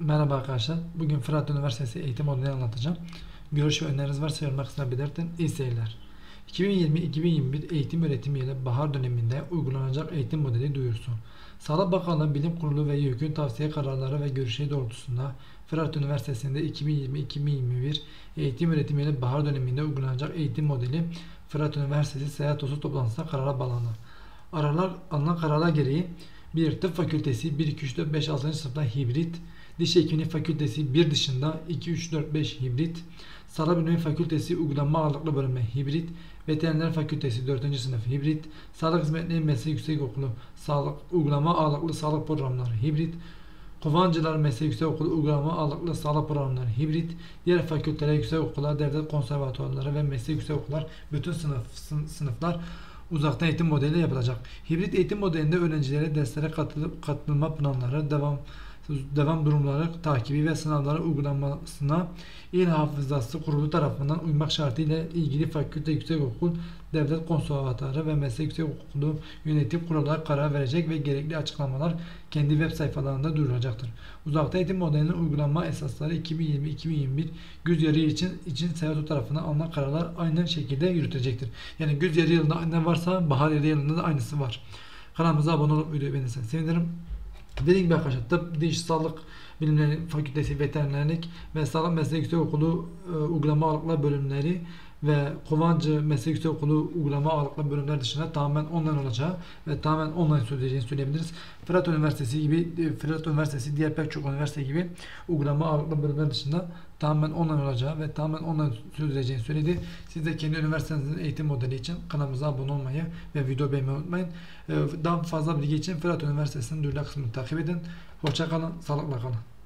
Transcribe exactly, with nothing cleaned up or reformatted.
Merhaba arkadaşlar. Bugün Fırat Üniversitesi eğitim modelini anlatacağım. Görüş ve öneriniz varsa yorumlar kısmına belirtin. İyi seyirler. iki bin yirmi iki bin yirmi bir eğitim öğretim yılı bahar döneminde uygulanacak eğitim modeli duyurusu. Sağlık Bakanlığı Bilim Kurulu ve YÖK'ün tavsiye kararları ve görüşleri doğrultusunda Fırat Üniversitesi'nde iki bin yirmi iki bin yirmi bir eğitim öğretim yılı bahar döneminde uygulanacak eğitim modeli Fırat Üniversitesi Seyahat Odası toplantısında karara bağlandı. Aralar alınan kararlar gereği bir Tıp Fakültesi bir iki üç dört beş altıncı sınıfta hibrit, Diş Hekimliği Fakültesi bir dışında iki üç dört beş hibrit, Sağlık Bilimleri Fakültesi Uygulama Ağırlıklı Bölümü hibrit, Veteriner Fakültesi dördüncü sınıf hibrit, Sağlık Hizmetleri Meslek Yüksekokulu Sağlık Uygulama Ağırlıklı Sağlık Programları hibrit, Kovancılar Meslek Yüksekokulu Uygulama Ağırlıklı Sağlık Programları hibrit, diğer fakülteler, yüksekokullar, devlet konservatuvarları ve meslek yüksekokullar bütün sınıf, sınıflar uzaktan eğitim modeli yapılacak. Hibrit eğitim modelinde öğrencilere derslere katılıp katılma planları, devam devam durumları, takibi ve sınavları uygulanmasına İl Hafızası Kurulu tarafından uymak şartıyla ilgili fakülte, yüksekokul, devlet konservatuarı ve meslek yüksekokulu yönetim kurulları karar verecek ve gerekli açıklamalar kendi web sayfalarında duyurulacaktır. Uzaktan eğitim modelinin uygulanma esasları iki bin yirmi iki bin yirmi bir güz yarı için için S E O tarafından alınan kararlar aynı şekilde yürütecektir. Yani güz yarı yılında ne varsa bahar yarı yılında da aynısı var. Kanalımıza abone olup videoyu beğenirseniz sevinirim. Dediğim gibi arkadaşlar, tıp, diş, sağlık bilimleri fakültesi, veterinerlik ve sağlık meslek yüksekokulu e, uygulama ağırlıklı bölümleri ve Kovancı meslek yüksekokulu uygulama ağırlıklı bölümler dışında tamamen online olacağı ve tamamen online süreceğini söyleyebiliriz. Fırat Üniversitesi gibi, e, Fırat Üniversitesi diğer pek çok üniversite gibi uygulama ağırlıklı bölümler dışında tamamen online olacağı ve tamamen online sürdüreceğini söyledi. Siz de kendi üniversitenizin eğitim modeli için kanalımıza abone olmayı ve video beğenmeyi unutmayın. Daha fazla bilgi için Fırat Üniversitesi'nin duyurlar kısmını takip edin. Hoşça kalın, sağlıkla kalın.